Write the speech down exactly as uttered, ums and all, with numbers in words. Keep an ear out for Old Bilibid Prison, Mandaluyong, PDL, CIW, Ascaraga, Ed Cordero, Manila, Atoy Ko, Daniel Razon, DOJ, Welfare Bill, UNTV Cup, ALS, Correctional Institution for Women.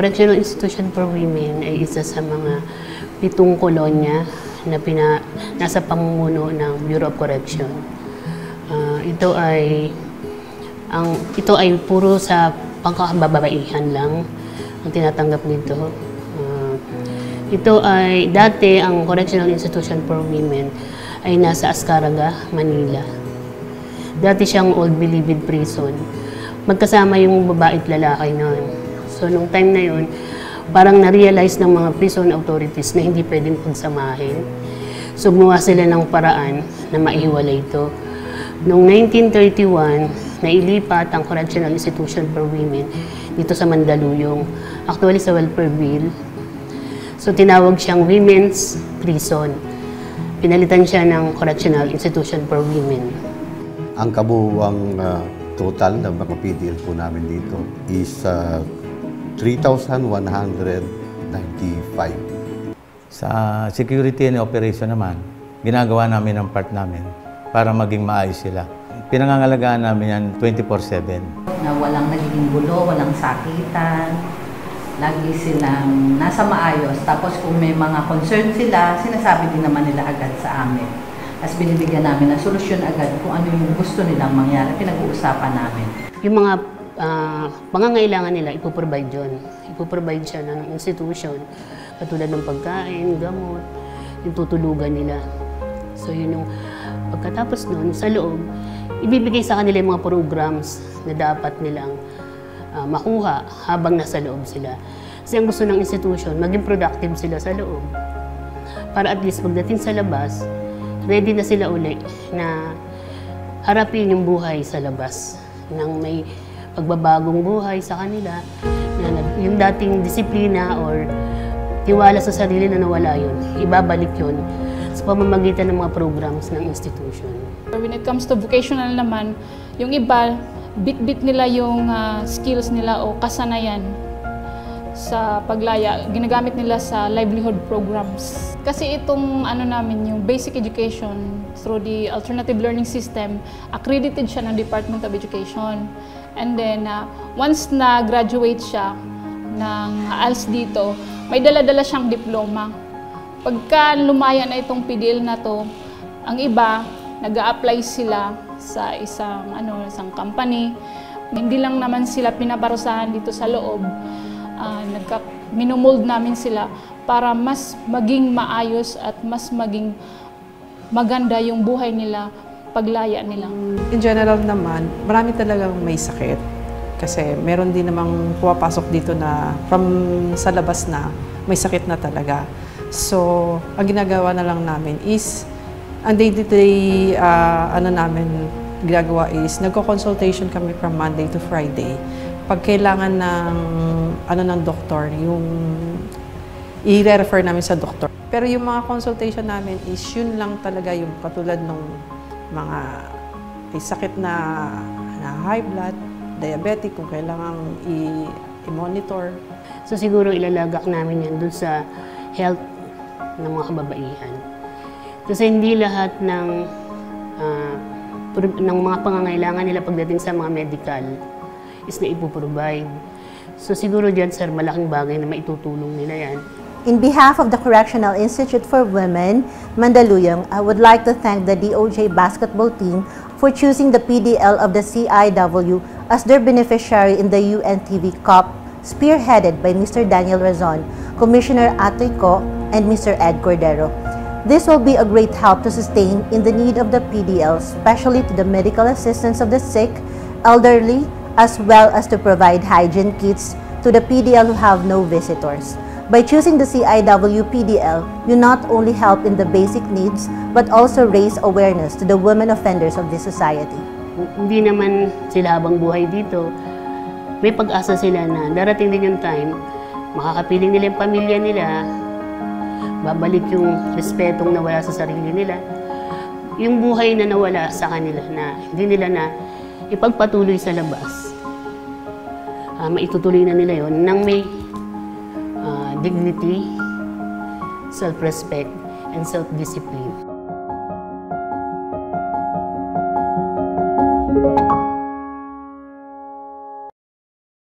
Correctional Institution for Women ay isa sa mga pitong kolonya na pina, nasa pamumuno ng Bureau of Correction. Uh, ito ay ang ito ay puro sa pangkababaihan lang ang tinatanggap nito. Uh, ito ay dati ang Correctional Institution for Women ay nasa Ascaraga, Manila. Dati siyang Old Bilibid Prison. Magkasama yung babae at lalaki noon. So, nung time na yun, parang na-realize ng mga prison authorities na hindi pwedeng pagsamahin. So, gumawa sila ng paraan na maihiwalay ito. Noong nineteen thirty-one, nailipat ang Correctional Institution for Women dito sa Mandaluyong, actually sa Welfare Bill. So, tinawag siyang Women's Prison. Pinalitan siya ng Correctional Institution for Women. Ang kabuuang uh, total ng mga P D L po namin dito is uh, three thousand one hundred ninety-five. Sa security and operation naman, ginagawa namin ang part namin para maging maayos sila. Pinangangalagaan namin yan twenty-four seven. Na walang nagiging gulo, walang sakitan, lagi silang nasa maayos. Tapos kung may mga concern sila, sinasabi din naman nila agad sa amin. As binibigyan namin ng solusyon agad kung ano yung gusto nilang mangyari, pinag-uusapan namin. Yung mga Uh, pangangailangan nila, ipoprovide yun. Ipoprovide siya ng institution, katulad ng pagkain, gamot, yung tutulugan nila. So yun yung pagkatapos nun, sa loob, ibibigay sa kanila yung mga programs na dapat nilang uh, makuha habang nasa loob sila. Kasi ang gusto ng institution, maging productive sila sa loob. Para at least pagdating sa labas, ready na sila uli na harapin yung buhay sa labas nang may pagbabagong buhay sa kanila, yung dating disiplina or tiwala sa sarili na nawala yun, ibabalik yun sa pamamagitan ng mga programs ng institution. When it comes to vocational naman, yung iba, bit-bit nila yung uh, skills nila o kasanayan sa paglaya, ginagamit nila sa livelihood programs. Kasi itong ano namin, yung basic education through the alternative learning system, accredited siya ng Department of Education. And then, uh, once na-graduate siya ng A L S dito, may dala-dala siyang diploma. Pagka lumaya na itong P D L na to, ang iba, nag-a-apply sila sa isang, ano, isang company. Hindi lang naman sila pinaparusahan dito sa loob. Uh, Minumold namin sila para mas maging maayos at mas maging maganda yung buhay nila, paglaya nila. In general naman, marami talagang may sakit. Kasi meron din namang pumapasok dito na from sa labas na may sakit na talaga. So, ang ginagawa na lang namin is, ang day-to-day uh, ano namin ginagawa is, nagko-consultation kami from Monday to Friday. Pag kailangan ng, ano, ng doktor, yung i-refer namin sa doktor. Pero yung mga consultation namin is, yun lang talaga yung katulad nung mga may sakit na, na high blood, diabetic, kung kailangang i-monitor. So siguro ilalagak namin yan doon sa health ng mga kababaihan. Kasi hindi lahat ng, uh, ng mga pangangailangan nila pagdating sa mga medical is na ipoprovide. So siguro dyan, sir, malaking bagay na maitutulong nila yan. In behalf of the Correctional Institute for Women, Mandaluyong, I would like to thank the D O J basketball team for choosing the P D L of the C I W as their beneficiary in the U N T V Cup, spearheaded by Mister Daniel Razon, Commissioner Atoy Ko, and Mister Ed Cordero. This will be a great help to sustain in the need of the P D L, especially to the medical assistance of the sick, elderly, as well as to provide hygiene kits to the P D L who have no visitors. By choosing the C I W P D L, you not only help in the basic needs, but also raise awareness to the women offenders of this society. Hindi naman sila habang buhay dito. May pag-asa sila na darating din yung time, makakapiling nila yung pamilya nila, babalik yung respetong nawala sa sarili nila, yung buhay na nawala sa kanila na hindi nila na ipagpatuloy sa labas. Uh, maitutuloy na nila yon nang may dignity, self-respect, and self-discipline.